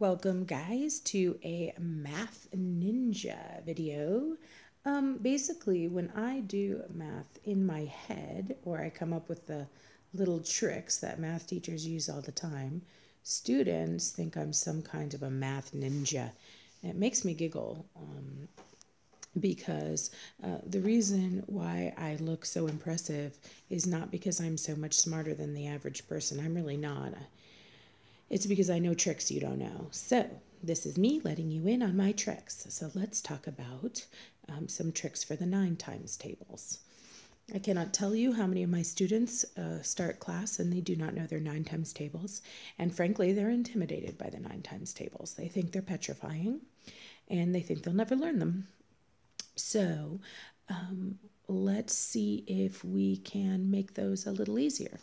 Welcome guys to a Math Ninja video. Basically when I do math in my head, or I come up with the little tricks that math teachers use all the time, students think I'm some kind of a math ninja. And it makes me giggle because the reason why I look so impressive is not because I'm so much smarter than the average person. I'm really not. It's because I know tricks you don't know. So this is me letting you in on my tricks. So let's talk about some tricks for the 9 times tables. I cannot tell you how many of my students start class and they do not know their 9 times tables. And frankly, they're intimidated by the 9 times tables. They think they're petrifying and they think they'll never learn them. So let's see if we can make those a little easier.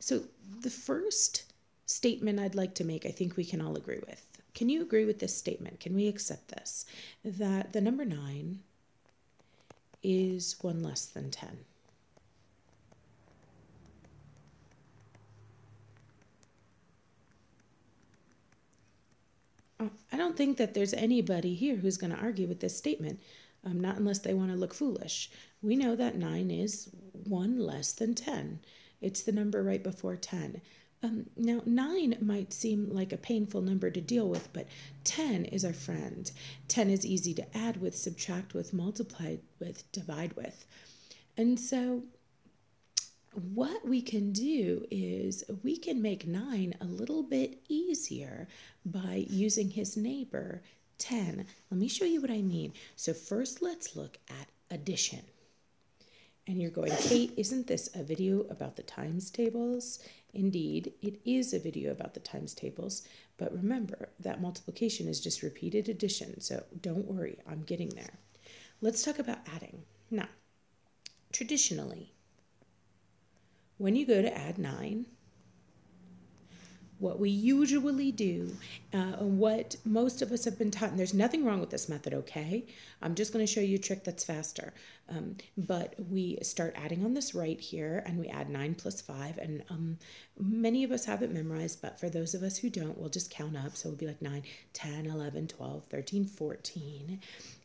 So the first statement I'd like to make, I think we can all agree with. Can you agree with this statement? Can we accept this? That the number 9 is 1 less than 10. I don't think that there's anybody here who's going to argue with this statement, not unless they want to look foolish. We know that 9 is 1 less than 10. It's the number right before 10. Now, 9 might seem like a painful number to deal with, but 10 is our friend. 10 is easy to add with, subtract with, multiply with, divide with. And so what we can do is we can make 9 a little bit easier by using his neighbor, 10. Let me show you what I mean. So first, let's look at addition. And you're going, Kate, isn't this a video about the times tables? Indeed, it is a video about the times tables. But remember that multiplication is just repeated addition. So don't worry, I'm getting there. Let's talk about adding. Now, traditionally, when you go to add 9, what we usually do, what most of us have been taught, and there's nothing wrong with this method, okay? I'm just going to show you a trick that's faster. But we start adding on this right here, and we add 9 plus 5, and many of us have it memorized, but for those of us who don't, we'll just count up. So we'll be like 9, 10, 11, 12, 13, 14,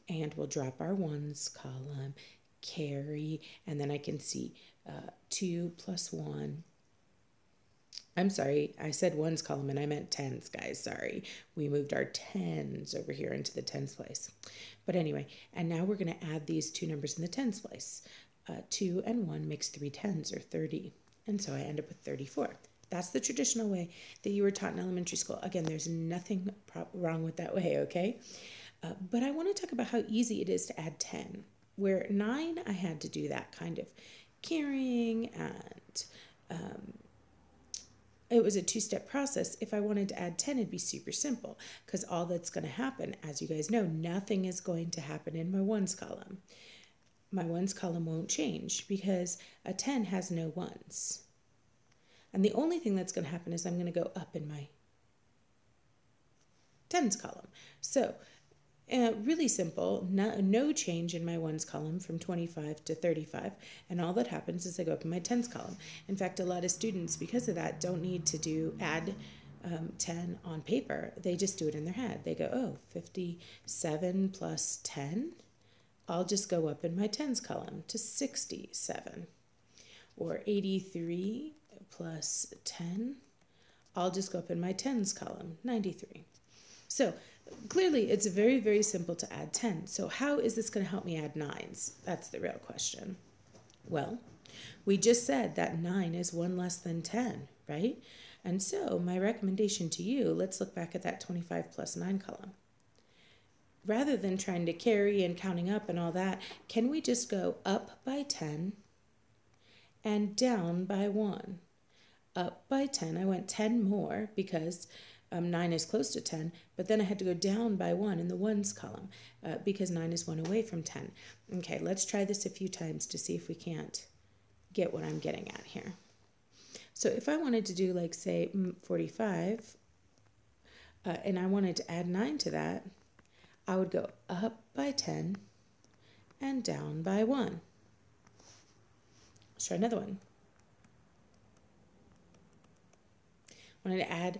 and we'll drop our 1s column, carry, and then I can see 2 plus 1. I'm sorry, I said 1s column and I meant 10s, guys, sorry. We moved our 10s over here into the 10s place. But anyway, and now we're going to add these 2 numbers in the 10s place. 2 and 1 makes 3 10s, or 30. And so I end up with 34. That's the traditional way that you were taught in elementary school. Again, there's nothing wrong with that way, okay? But I want to talk about how easy it is to add 10. Where 9, I had to do that kind of carrying and it was a 2-step process. If I wanted to add 10, it'd be super simple, because all that's going to happen, as you guys know, nothing is going to happen in my 1s column. My 1s column won't change because a 10 has no 1s. And the only thing that's going to happen is I'm going to go up in my 10s column. So really simple, no change in my 1s column from 25 to 35, and all that happens is I go up in my 10s column. In fact, a lot of students, because of that, don't need to add 10 on paper. They just do it in their head. They go, oh, 57 plus 10, I'll just go up in my 10s column to 67, or 83 plus 10, I'll just go up in my 10s column, 93. So clearly, it's very, very simple to add 10. So how is this going to help me add 9s? That's the real question. Well, we just said that 9 is 1 less than 10, right? And so my recommendation to you, let's look back at that 25 plus 9 column. Rather than trying to carry and counting up and all that, can we just go up by 10 and down by 1? Up by 10, I went 10 more because 9 is close to 10, but then I had to go down by 1 in the 1s column because 9 is 1 away from 10. Okay, let's try this a few times to see if we can't get what I'm getting at here. So if I wanted to do, like, say, 45, and I wanted to add 9 to that, I would go up by 10 and down by 1. Let's try another one. I wanted to add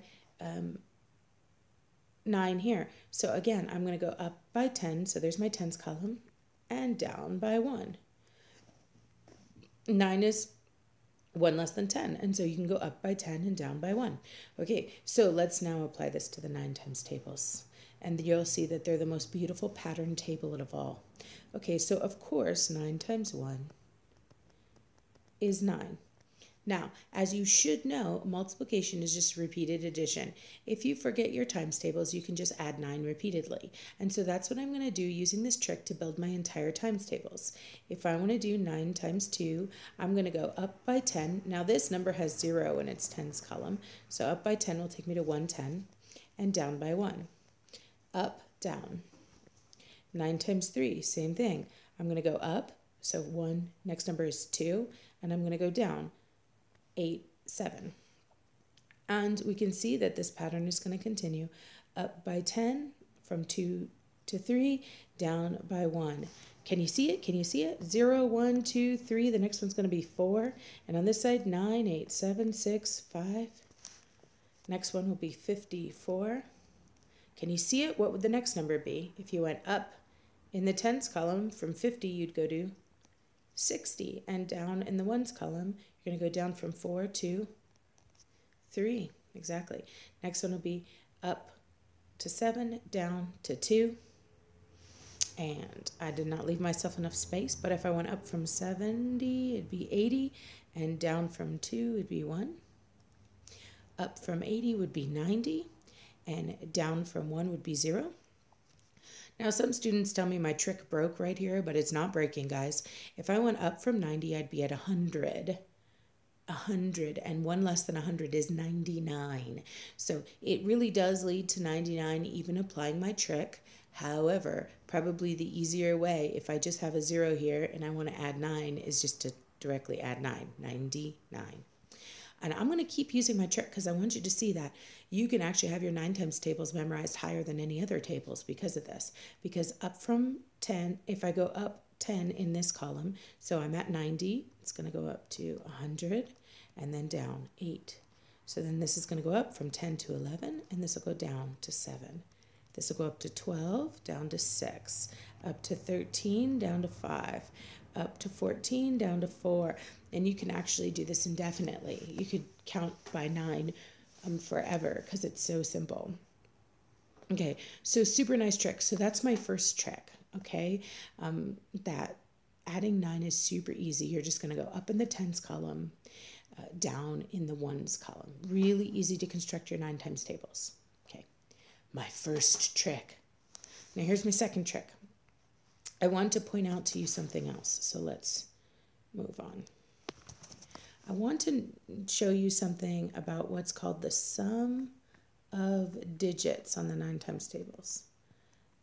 9 here. So again, I'm going to go up by 10, so there's my tens column, and down by 1. 9 is 1 less than 10, and so you can go up by 10 and down by 1. Okay, so let's now apply this to the 9 times tables, and you'll see that they're the most beautiful pattern table of all. Okay, so of course 9 times 1 is 9. Now, as you should know, multiplication is just repeated addition. If you forget your times tables, you can just add 9 repeatedly. And so that's what I'm going to do using this trick to build my entire times tables. If I want to do 9 times 2, I'm going to go up by 10. Now this number has 0 in its tens column, so up by 10 will take me to 110, and down by 1. Up, down. 9 times 3, same thing. I'm going to go up, so 1, next number is 2, and I'm going to go down. 8, 7. And we can see that this pattern is going to continue up by 10 from 2 to 3, down by 1. Can you see it? 0, 1, 2, 3. The next one's going to be 4. And on this side, 9, 8, 7, 6, 5. Next one will be 54. Can you see it? What would the next number be? If you went up in the tens column from 50, you'd go to 60, and down in the ones column, you're going to go down from 4 to 3, exactly. Next one will be up to 7, down to 2, and I did not leave myself enough space, but if I went up from 70, it'd be 80, and down from 2, it'd be 1, up from 80 would be 90, and down from 1 would be 0. Now, some students tell me my trick broke right here, but it's not breaking, guys. If I went up from 90, I'd be at 100. 100, and 1 less than 100 is 99. So it really does lead to 99, even applying my trick. However, probably the easier way, if I just have a 0 here and I want to add 9, is just to directly add 9, 99. And I'm going to keep using my trick because I want you to see that you can actually have your 9 times tables memorized higher than any other tables because of this. Because up from 10, if I go up 10 in this column, so I'm at 90, it's going to go up to 100, and then down 8. So then this is going to go up from 10 to 11, and this will go down to 7. This will go up to 12, down to 6, up to 13, down to 5. Up to 14, down to 4, and you can actually do this indefinitely. You could count by 9 forever because it's so simple. Okay, so super nice trick. So that's my first trick, okay? That adding 9 is super easy. You're just going to go up in the tens column, down in the ones column. Really easy to construct your 9 times tables. Okay, my first trick. Now here's my second trick. I want to point out to you something else, so let's move on. I want to show you something about what's called the sum of digits on the 9 times tables.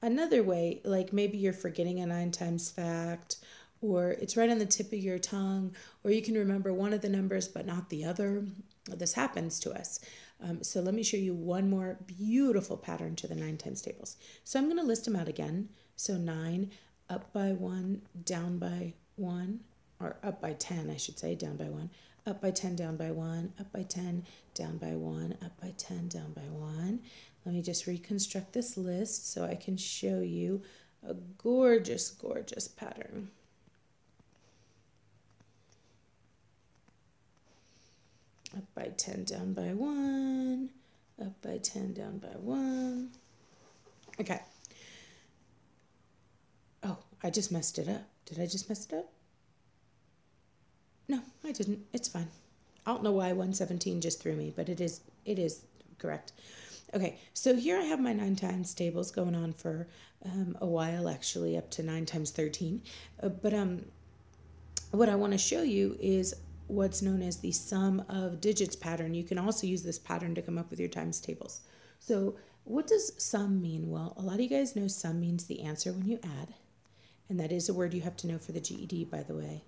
Another way, like maybe you're forgetting a 9 times fact, or it's right on the tip of your tongue, or you can remember one of the numbers but not the other. This happens to us. So let me show you one more beautiful pattern to the 9 times tables. So I'm going to list them out again. So 9, up by 1, down by 1, or up by 10, I should say, down by 1, up by 10, down by 1, up by 10, down by 1, up by 10, down by 1. Let me just reconstruct this list so I can show you a gorgeous, gorgeous pattern. Up by 10, down by 1, up by 10, down by 1. Okay. I just messed it up. Did I just mess it up? No, I didn't. It's fine. I don't know why 117 just threw me, but it is correct. Okay, so here I have my 9 times tables going on for a while, actually, up to 9 times 13. But what I want to show you is what's known as the sum of digits pattern. You can also use this pattern to come up with your times tables. So what does sum mean? Well, a lot of you guys know sum means the answer when you add. And that is a word you have to know for the GED, by the way,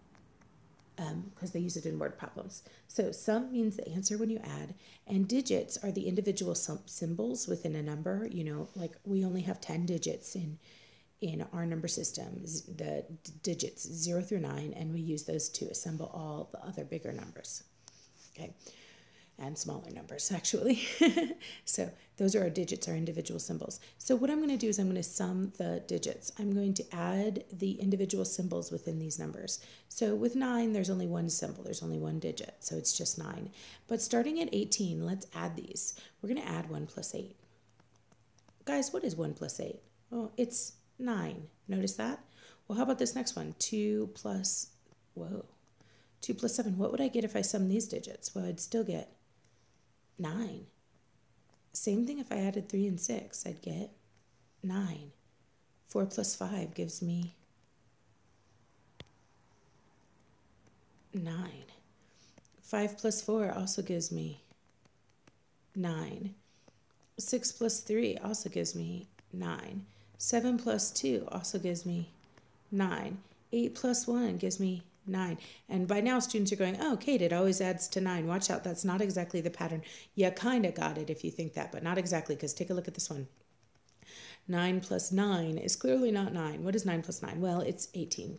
because they use it in word problems. So sum means the answer when you add, and digits are the individual symbols within a number. You know, like we only have 10 digits in our number system, the digits 0 through 9, and we use those to assemble all the other bigger numbers. Okay. and smaller numbers actually. So those are our digits, our individual symbols. So what I'm going to do is I'm going to sum the digits. I'm going to add the individual symbols within these numbers. So with 9, there's only one symbol, there's only one digit, so it's just 9. But starting at 18, let's add these. We're going to add 1 plus 8. Guys, what is 1 plus 8? Oh, it's 9. Notice that? Well, how about this next one? 2 plus, whoa, 2 plus 7. What would I get if I sum these digits? Well, I'd still get 9. Same thing if I added 3 and 6, I'd get 9. 4 plus 5 gives me 9. 5 plus 4 also gives me 9. 6 plus 3 also gives me 9. 7 plus 2 also gives me 9. 8 plus 1 gives me 9. And by now students are going, oh, Kate, it always adds to 9. Watch out, that's not exactly the pattern. You kind of got it if you think that, but not exactly, because take a look at this one. 9 plus 9 is clearly not 9. What is 9 plus 9? Well, it's 18.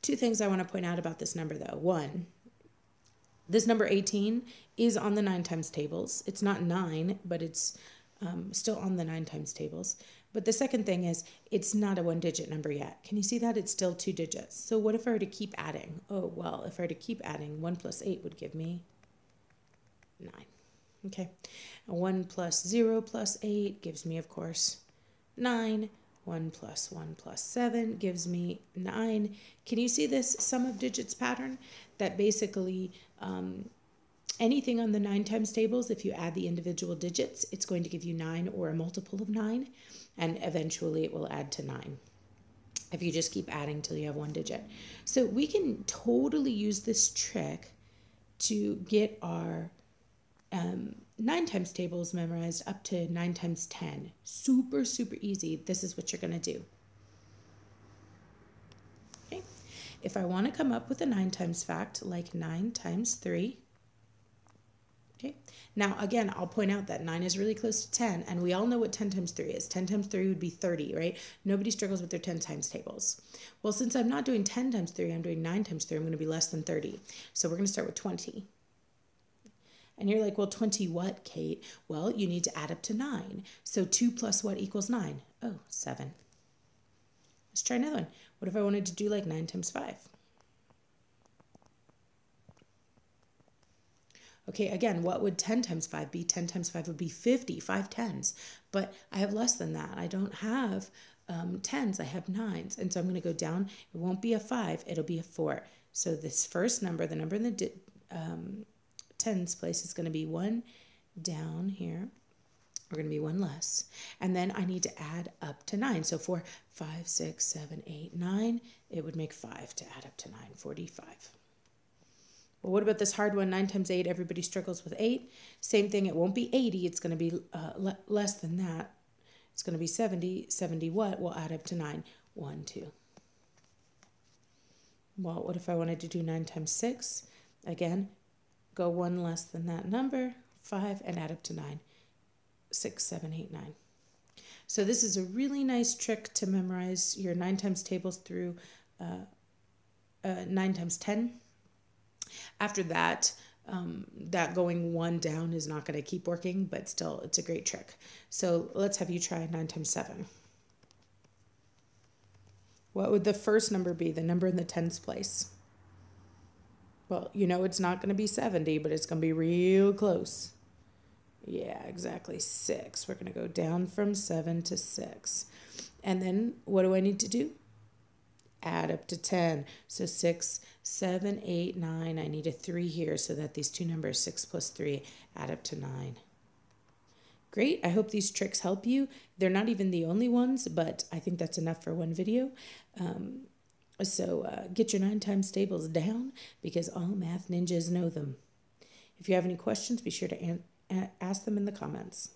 Two things I want to point out about this number, though. One, this number 18 is on the 9 times tables. It's not 9, but it's still on the 9 times tables. But the second thing is, it's not a one-digit number yet. Can you see that? It's still 2 digits. So what if I were to keep adding? Oh, well, if I were to keep adding, 1 plus 8 would give me 9. Okay. 1 plus 0 plus 8 gives me, of course, 9. 1 plus 1 plus 7 gives me 9. Can you see this sum of digits pattern? That basically anything on the 9 times tables, if you add the individual digits, it's going to give you 9 or a multiple of 9. And eventually it will add to 9 if you just keep adding till you have one digit. So we can totally use this trick to get our 9 times tables memorized up to 9 times 10. Super, super easy. This is what you're going to do. Okay. If I want to come up with a 9 times fact, like 9 times 3, okay. Now, again, I'll point out that 9 is really close to 10, and we all know what 10 times 3 is. 10 times 3 would be 30, right? Nobody struggles with their 10 times tables. Well, since I'm not doing 10 times 3, I'm doing 9 times 3, I'm going to be less than 30. So we're going to start with 20. And you're like, well, 20 what, Kate? Well, you need to add up to 9. So 2 plus what equals 9? Oh, 7. Let's try another one. What if I wanted to do like 9 times 5? Okay, again, what would 10 times 5 be? 10 times 5 would be 50, 5 tens. But I have less than that. I don't have tens, I have nines. And so I'm going to go down. It won't be a 5, it'll be a 4. So this first number, the number in the tens place, is going to be 1 down here. We're going to be 1 less. And then I need to add up to 9. So 4, 5, 6, 7, 8, 9. It would make 5 to add up to 9, 45. Well, what about this hard one, 9 times 8, everybody struggles with 8. Same thing, it won't be 80, it's going to be less than that. It's going to be 70. 70 what? We'll add up to 9. 1, 2. Well, what if I wanted to do 9 times 6? Again, go 1 less than that number, 5, and add up to 9. 6, 7, 8, 9. So this is a really nice trick to memorize your 9 times tables through 9 times 10. After that, that going 1 down is not going to keep working, but still, it's a great trick. So let's have you try 9 times 7. What would the first number be, the number in the tens place? Well, you know it's not going to be 70, but it's going to be real close. Yeah, exactly, 6. We're going to go down from 7 to 6. And then what do I need to do? Add up to 10. So 6, 7, 8, 9. I need a 3 here so that these two numbers, 6 plus 3, add up to 9. Great. I hope these tricks help you. They're not even the only ones, but I think that's enough for one video. So get your 9 times tables down, because all math ninjas know them. If you have any questions, be sure to ask them in the comments.